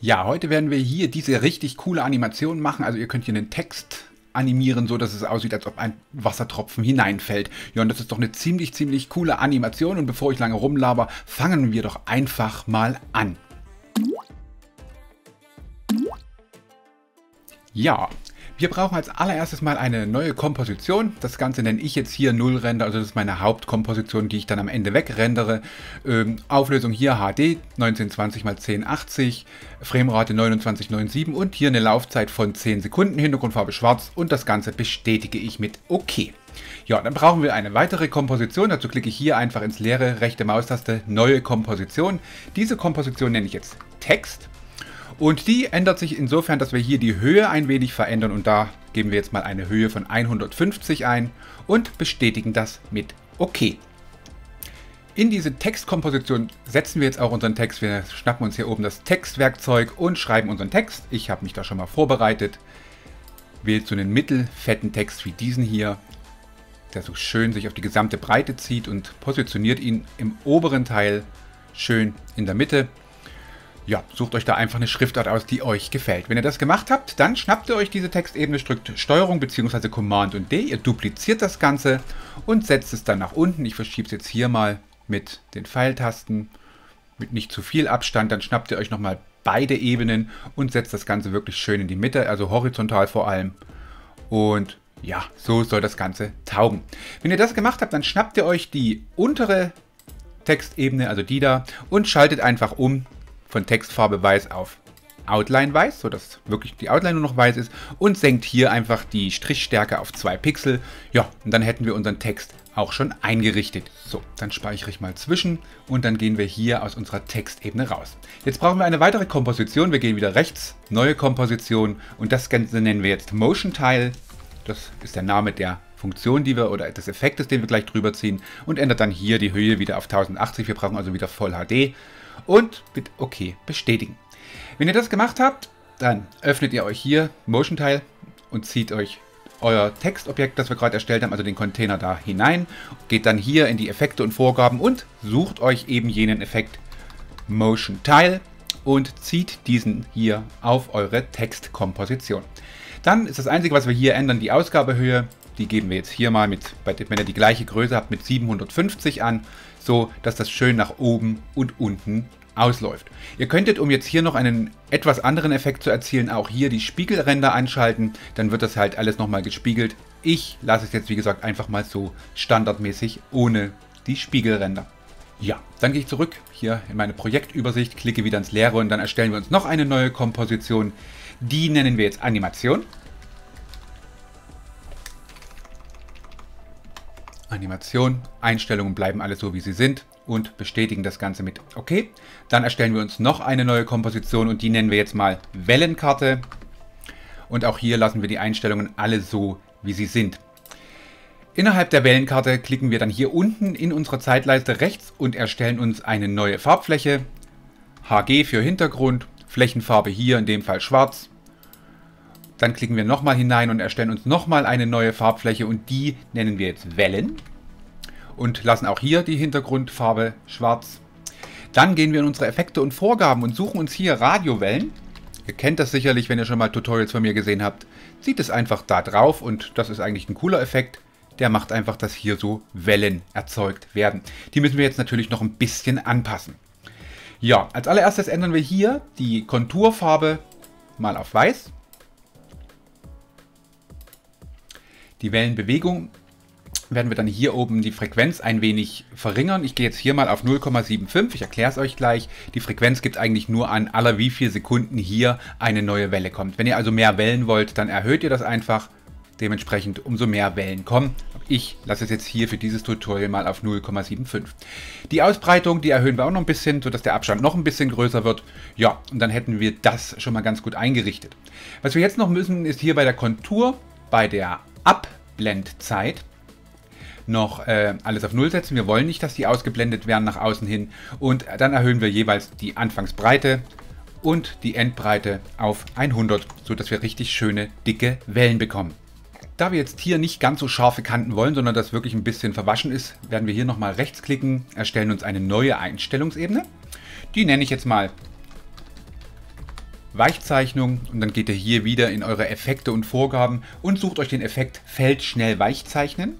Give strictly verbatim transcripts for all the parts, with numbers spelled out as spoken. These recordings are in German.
Ja, heute werden wir hier diese richtig coole Animation machen. Also ihr könnt hier einen Text animieren, so dass es aussieht, als ob ein Wassertropfen hineinfällt. Ja, und das ist doch eine ziemlich, ziemlich coole Animation. Und bevor ich lange rumlaber, fangen wir doch einfach mal an. Ja, wir brauchen als allererstes mal eine neue Komposition. Das Ganze nenne ich jetzt hier Nullrender, also das ist meine Hauptkomposition, die ich dann am Ende wegrendere. Ähm, Auflösung hier H D neunzehnhundertzwanzig mal zehn achtzig, Framerate neunundzwanzig neunundsiebzig und hier eine Laufzeit von zehn Sekunden, Hintergrundfarbe schwarz und das Ganze bestätige ich mit OK. Ja, dann brauchen wir eine weitere Komposition. Dazu klicke ich hier einfach ins leere, rechte Maustaste, neue Komposition. Diese Komposition nenne ich jetzt Text. Und die ändert sich insofern, dass wir hier die Höhe ein wenig verändern und da geben wir jetzt mal eine Höhe von hundertfünfzig ein und bestätigen das mit OK. In diese Textkomposition setzen wir jetzt auch unseren Text. Wir schnappen uns hier oben das Textwerkzeug und schreiben unseren Text. Ich habe mich da schon mal vorbereitet. Wählt so einen mittelfetten Text wie diesen hier, der so schön sich auf die gesamte Breite zieht und positioniert ihn im oberen Teil schön in der Mitte. Ja, sucht euch da einfach eine Schriftart aus, die euch gefällt. Wenn ihr das gemacht habt, dann schnappt ihr euch diese Textebene, drückt Steuerung bzw. Command und D, ihr dupliziert das Ganze und setzt es dann nach unten. Ich verschiebe es jetzt hier mal mit den Pfeiltasten, mit nicht zu viel Abstand. Dann schnappt ihr euch nochmal beide Ebenen und setzt das Ganze wirklich schön in die Mitte, also horizontal vor allem. Und ja, so soll das Ganze taugen. Wenn ihr das gemacht habt, dann schnappt ihr euch die untere Textebene, also die da, und schaltet einfach um von Textfarbe weiß auf Outline weiß, sodass wirklich die Outline nur noch weiß ist und senkt hier einfach die Strichstärke auf zwei Pixel. Ja, und dann hätten wir unseren Text auch schon eingerichtet. So, dann speichere ich mal zwischen und dann gehen wir hier aus unserer Textebene raus. Jetzt brauchen wir eine weitere Komposition. Wir gehen wieder rechts, neue Komposition und das Ganze nennen wir jetzt Motion Tile. Das ist der Name der Funktion, die wir oder des Effektes, den wir gleich drüber ziehen und ändert dann hier die Höhe wieder auf tausendachtzig. Wir brauchen also wieder Voll H D. Und mit OK bestätigen. Wenn ihr das gemacht habt, dann öffnet ihr euch hier Motion Tile und zieht euch euer Textobjekt, das wir gerade erstellt haben, also den Container da hinein. Geht dann hier in die Effekte und Vorgaben und sucht euch eben jenen Effekt Motion Tile und zieht diesen hier auf eure Textkomposition. Dann ist das Einzige, was wir hier ändern, die Ausgabehöhe. Die geben wir jetzt hier mal mit, wenn ihr die gleiche Größe habt, mit siebenhundertfünfzig an, so dass das schön nach oben und unten ausläuft. Ihr könntet, um jetzt hier noch einen etwas anderen Effekt zu erzielen, auch hier die Spiegelränder anschalten, dann wird das halt alles nochmal gespiegelt. Ich lasse es jetzt, wie gesagt, einfach mal so standardmäßig ohne die Spiegelränder. Ja, dann gehe ich zurück hier in meine Projektübersicht, klicke wieder ins Leere und dann erstellen wir uns noch eine neue Komposition. Die nennen wir jetzt Animation. Animation, Einstellungen bleiben alle so, wie sie sind und bestätigen das Ganze mit OK. Dann erstellen wir uns noch eine neue Komposition und die nennen wir jetzt mal Wellenkarte. Und auch hier lassen wir die Einstellungen alle so, wie sie sind. Innerhalb der Wellenkarte klicken wir dann hier unten in unserer Zeitleiste rechts und erstellen uns eine neue Farbfläche. H G für Hintergrund, Flächenfarbe hier, in dem Fall schwarz. Dann klicken wir nochmal hinein und erstellen uns nochmal eine neue Farbfläche und die nennen wir jetzt Wellen und lassen auch hier die Hintergrundfarbe schwarz. Dann gehen wir in unsere Effekte und Vorgaben und suchen uns hier Radiowellen. Ihr kennt das sicherlich, wenn ihr schon mal Tutorials von mir gesehen habt. Zieht es einfach da drauf und das ist eigentlich ein cooler Effekt. Der macht einfach, dass hier so Wellen erzeugt werden. Die müssen wir jetzt natürlich noch ein bisschen anpassen. Ja, als allererstes ändern wir hier die Konturfarbe mal auf weiß. Die Wellenbewegung werden wir dann hier oben die Frequenz ein wenig verringern. Ich gehe jetzt hier mal auf null Komma fünfundsiebzig, ich erkläre es euch gleich. Die Frequenz gibt eigentlich nur an, aller wie viele Sekunden hier eine neue Welle kommt. Wenn ihr also mehr Wellen wollt, dann erhöht ihr das einfach. Dementsprechend umso mehr Wellen kommen. Ich lasse es jetzt hier für dieses Tutorial mal auf null Komma fünfundsiebzig. Die Ausbreitung, die erhöhen wir auch noch ein bisschen, sodass der Abstand noch ein bisschen größer wird. Ja, und dann hätten wir das schon mal ganz gut eingerichtet. Was wir jetzt noch müssen, ist hier bei der Kontur, bei der Abblendzeit noch äh, alles auf null setzen. Wir wollen nicht, dass die ausgeblendet werden nach außen hin. Und dann erhöhen wir jeweils die Anfangsbreite und die Endbreite auf hundert, sodass wir richtig schöne, dicke Wellen bekommen. Da wir jetzt hier nicht ganz so scharfe Kanten wollen, sondern das wirklich ein bisschen verwaschen ist, werden wir hier nochmal rechtsklicken, erstellen uns eine neue Einstellungsebene. Die nenne ich jetzt mal Weichzeichnung und dann geht ihr hier wieder in eure Effekte und Vorgaben und sucht euch den Effekt Feld schnell weichzeichnen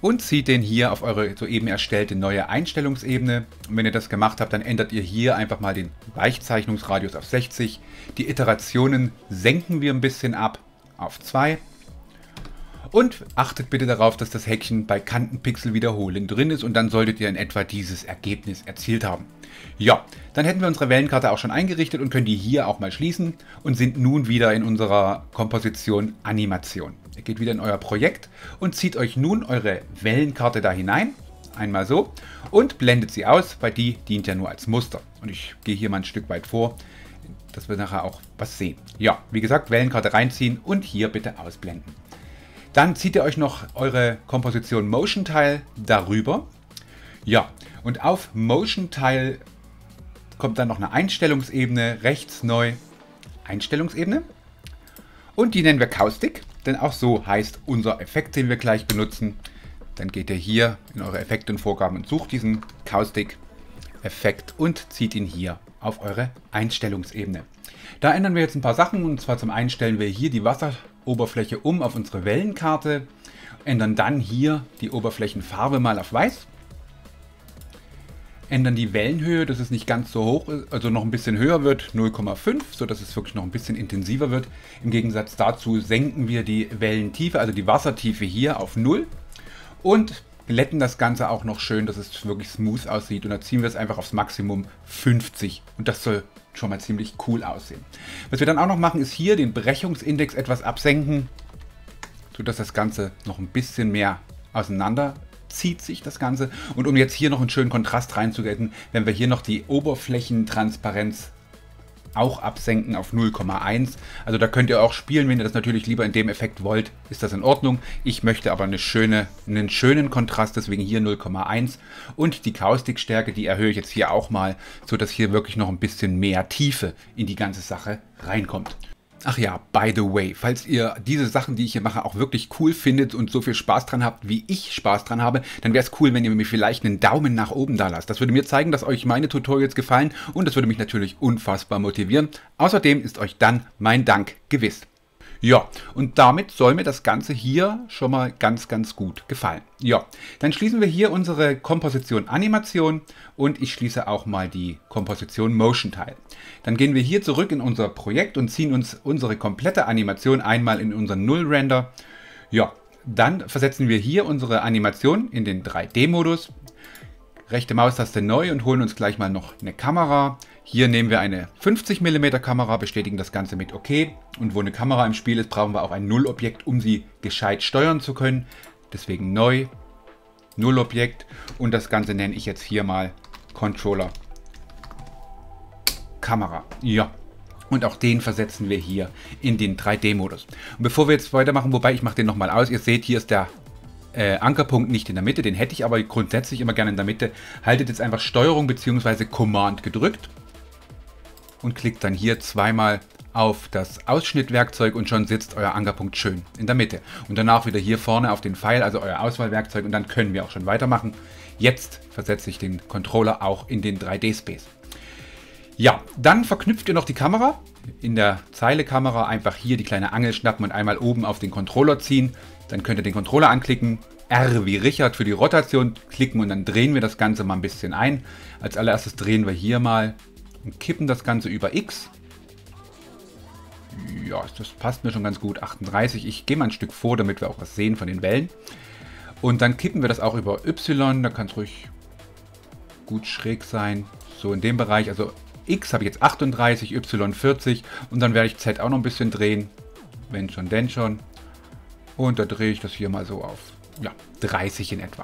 und zieht den hier auf eure soeben erstellte neue Einstellungsebene. Und wenn ihr das gemacht habt, dann ändert ihr hier einfach mal den Weichzeichnungsradius auf sechzig. Die Iterationen senken wir ein bisschen ab auf zwei. Und achtet bitte darauf, dass das Häkchen bei Kantenpixel wiederholen drin ist und dann solltet ihr in etwa dieses Ergebnis erzielt haben. Ja, dann hätten wir unsere Wellenkarte auch schon eingerichtet und können die hier auch mal schließen und sind nun wieder in unserer Komposition Animation. Ihr geht wieder in euer Projekt und zieht euch nun eure Wellenkarte da hinein, einmal so, und blendet sie aus, weil die dient ja nur als Muster. Und ich gehe hier mal ein Stück weit vor, dass wir nachher auch was sehen. Ja, wie gesagt, Wellenkarte reinziehen und hier bitte ausblenden. Dann zieht ihr euch noch eure Komposition Motion Tile darüber. Ja, und auf Motion Tile kommt dann noch eine Einstellungsebene, rechts neu Einstellungsebene. Und die nennen wir Caustic, denn auch so heißt unser Effekt, den wir gleich benutzen. Dann geht ihr hier in eure Effekte und Vorgaben und sucht diesen Caustic-Effekt und zieht ihn hier auf eure Einstellungsebene. Da ändern wir jetzt ein paar Sachen und zwar zum einen stellen wir hier die Wasseroberfläche um auf unsere Wellenkarte, ändern dann hier die Oberflächenfarbe mal auf weiß, ändern die Wellenhöhe, dass es nicht ganz so hoch ist, also noch ein bisschen höher wird, null Komma fünf, sodass es wirklich noch ein bisschen intensiver wird. Im Gegensatz dazu senken wir die Wellentiefe, also die Wassertiefe hier auf null und glätten das Ganze auch noch schön, dass es wirklich smooth aussieht und da ziehen wir es einfach aufs Maximum fünfzig und das soll schon mal ziemlich cool aussehen. Was wir dann auch noch machen, ist hier den Brechungsindex etwas absenken, sodass das Ganze noch ein bisschen mehr auseinander zieht sich das Ganze. Und um jetzt hier noch einen schönen Kontrast reinzugetten, werden wir hier noch die Oberflächentransparenz auch absenken auf null Komma eins. Also da könnt ihr auch spielen, wenn ihr das natürlich lieber in dem Effekt wollt, ist das in Ordnung. Ich möchte aber eine schöne, einen schönen Kontrast, deswegen hier null Komma eins. Und die Kaustikstärke, die erhöhe ich jetzt hier auch mal, sodass hier wirklich noch ein bisschen mehr Tiefe in die ganze Sache reinkommt. Ach ja, by the way, falls ihr diese Sachen, die ich hier mache, auch wirklich cool findet und so viel Spaß dran habt, wie ich Spaß dran habe, dann wäre es cool, wenn ihr mir vielleicht einen Daumen nach oben da lasst. Das würde mir zeigen, dass euch meine Tutorials gefallen und das würde mich natürlich unfassbar motivieren. Außerdem ist euch dann mein Dank gewiss. Ja, und damit soll mir das Ganze hier schon mal ganz, ganz gut gefallen. Ja, dann schließen wir hier unsere Komposition Animation und ich schließe auch mal die Komposition Motion Tile. Dann gehen wir hier zurück in unser Projekt und ziehen uns unsere komplette Animation einmal in unseren Nullrender. Ja, dann versetzen wir hier unsere Animation in den drei D-Modus. Rechte Maustaste neu und holen uns gleich mal noch eine Kamera. Hier nehmen wir eine fünfzig Millimeter Kamera, bestätigen das Ganze mit OK. Und wo eine Kamera im Spiel ist, brauchen wir auch ein Nullobjekt, um sie gescheit steuern zu können. Deswegen neu, Nullobjekt und das Ganze nenne ich jetzt hier mal Controller Kamera. Ja. Und auch den versetzen wir hier in den drei D-Modus. Und bevor wir jetzt weitermachen, wobei ich mache den nochmal aus, ihr seht, hier ist der Äh, Ankerpunkt nicht in der Mitte, den hätte ich aber grundsätzlich immer gerne in der Mitte. Haltet jetzt einfach Steuerung bzw. Command gedrückt und klickt dann hier zweimal auf das Ausschnittwerkzeug und schon sitzt euer Ankerpunkt schön in der Mitte. Und danach wieder hier vorne auf den Pfeil, also euer Auswahlwerkzeug und dann können wir auch schon weitermachen. Jetzt versetze ich den Controller auch in den drei D-Space. Ja, dann verknüpft ihr noch die Kamera. In der Zeile Kamera einfach hier die kleine Angel schnappen und einmal oben auf den Controller ziehen. Dann könnt ihr den Controller anklicken, R wie Richard für die Rotation klicken und dann drehen wir das Ganze mal ein bisschen ein. Als allererstes drehen wir hier mal und kippen das Ganze über X. Ja, das passt mir schon ganz gut, achtunddreißig. Ich gehe mal ein Stück vor, damit wir auch was sehen von den Wellen. Und dann kippen wir das auch über Y, da kann es ruhig gut schräg sein. So in dem Bereich, also X habe ich jetzt achtunddreißig, Y vierzig und dann werde ich Z auch noch ein bisschen drehen. Wenn schon, denn schon. Und da drehe ich das hier mal so auf, ja, dreißig in etwa.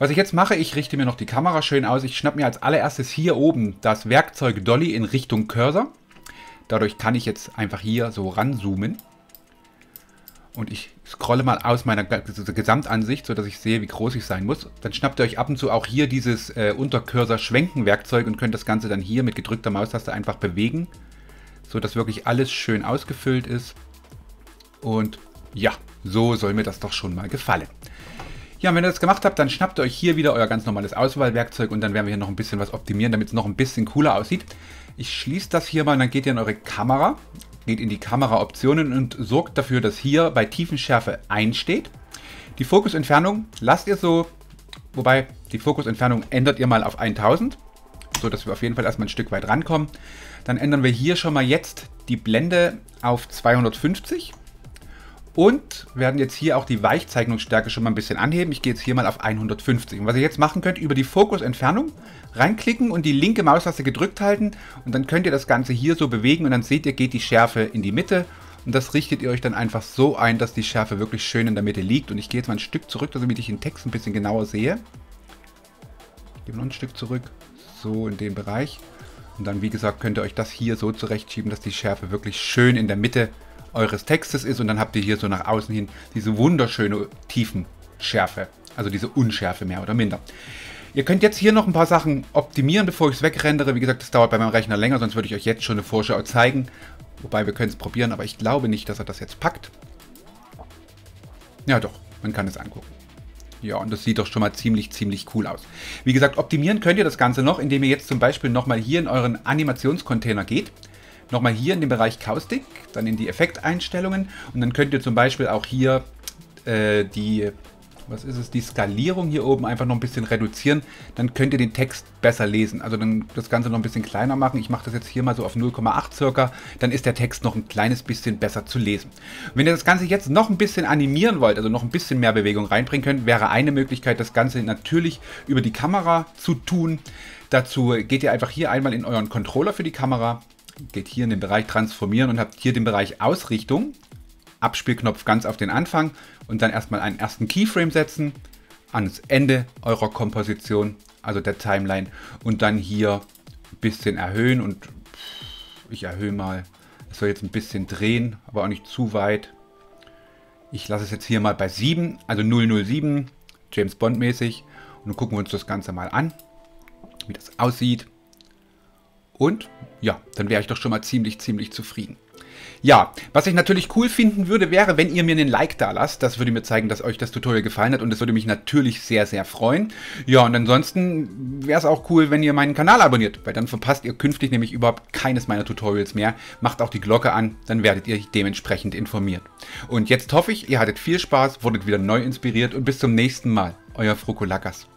Was ich jetzt mache, ich richte mir noch die Kamera schön aus. Ich schnappe mir als allererstes hier oben das Werkzeug Dolly in Richtung Cursor. Dadurch kann ich jetzt einfach hier so ranzoomen. Und ich scrolle mal aus meiner Gesamtansicht, sodass ich sehe, wie groß ich sein muss. Dann schnappt ihr euch ab und zu auch hier dieses äh, Untercursor-Schwenken-Werkzeug und könnt das Ganze dann hier mit gedrückter Maustaste einfach bewegen, sodass wirklich alles schön ausgefüllt ist. Und ja, so soll mir das doch schon mal gefallen. Ja, und wenn ihr das gemacht habt, dann schnappt ihr euch hier wieder euer ganz normales Auswahlwerkzeug und dann werden wir hier noch ein bisschen was optimieren, damit es noch ein bisschen cooler aussieht. Ich schließe das hier mal und dann geht ihr in eure Kamera, geht in die Kameraoptionen und sorgt dafür, dass hier bei Tiefenschärfe eins steht. Die Fokusentfernung lasst ihr so, wobei die Fokusentfernung ändert ihr mal auf tausend, so dass wir auf jeden Fall erstmal ein Stück weit rankommen. Dann ändern wir hier schon mal jetzt die Blende auf zweihundertfünfzig und werden jetzt hier auch die Weichzeichnungsstärke schon mal ein bisschen anheben. Ich gehe jetzt hier mal auf hundertfünfzig. Und was ihr jetzt machen könnt, über die Fokusentfernung reinklicken und die linke Maustaste gedrückt halten und dann könnt ihr das Ganze hier so bewegen und dann seht ihr, geht die Schärfe in die Mitte. Und das richtet ihr euch dann einfach so ein, dass die Schärfe wirklich schön in der Mitte liegt. Und ich gehe jetzt mal ein Stück zurück, damit ich den Text ein bisschen genauer sehe. Ich gehe noch ein Stück zurück, so in den Bereich. Und dann, wie gesagt, könnt ihr euch das hier so zurechtschieben, dass die Schärfe wirklich schön in der Mitte eures Textes ist. Und dann habt ihr hier so nach außen hin diese wunderschöne Tiefenschärfe, also diese Unschärfe mehr oder minder. Ihr könnt jetzt hier noch ein paar Sachen optimieren, bevor ich es wegrendere. Wie gesagt, das dauert bei meinem Rechner länger, sonst würde ich euch jetzt schon eine Vorschau zeigen. Wobei, wir können es probieren, aber ich glaube nicht, dass er das jetzt packt. Ja doch, man kann es angucken. Ja, und das sieht doch schon mal ziemlich, ziemlich cool aus. Wie gesagt, optimieren könnt ihr das Ganze noch, indem ihr jetzt zum Beispiel nochmal hier in euren Animationscontainer geht. Nochmal hier in den Bereich Caustic, dann in die Effekteinstellungen. Und dann könnt ihr zum Beispiel auch hier äh, die, was ist es, die Skalierung hier oben einfach noch ein bisschen reduzieren. Dann könnt ihr den Text besser lesen. Also dann das Ganze noch ein bisschen kleiner machen. Ich mache das jetzt hier mal so auf null Komma acht circa. Dann ist der Text noch ein kleines bisschen besser zu lesen. Und wenn ihr das Ganze jetzt noch ein bisschen animieren wollt, also noch ein bisschen mehr Bewegung reinbringen könnt, wäre eine Möglichkeit, das Ganze natürlich über die Kamera zu tun. Dazu geht ihr einfach hier einmal in euren Controller für die Kamera, geht hier in den Bereich Transformieren und habt hier den Bereich Ausrichtung. Abspielknopf ganz auf den Anfang und dann erstmal einen ersten Keyframe setzen ans Ende eurer Komposition, also der Timeline, und dann hier ein bisschen erhöhen und ich erhöhe mal, es soll jetzt ein bisschen drehen, aber auch nicht zu weit. Ich lasse es jetzt hier mal bei sieben, also null null sieben, James Bond mäßig, und dann gucken wir uns das Ganze mal an, wie das aussieht. Und ja, dann wäre ich doch schon mal ziemlich, ziemlich zufrieden. Ja, was ich natürlich cool finden würde, wäre, wenn ihr mir einen Like da lasst. Das würde mir zeigen, dass euch das Tutorial gefallen hat und das würde mich natürlich sehr, sehr freuen. Ja, und ansonsten wäre es auch cool, wenn ihr meinen Kanal abonniert, weil dann verpasst ihr künftig nämlich überhaupt keines meiner Tutorials mehr. Macht auch die Glocke an, dann werdet ihr dementsprechend informiert. Und jetzt hoffe ich, ihr hattet viel Spaß, wurdet wieder neu inspiriert und bis zum nächsten Mal. Euer Wrukolakas.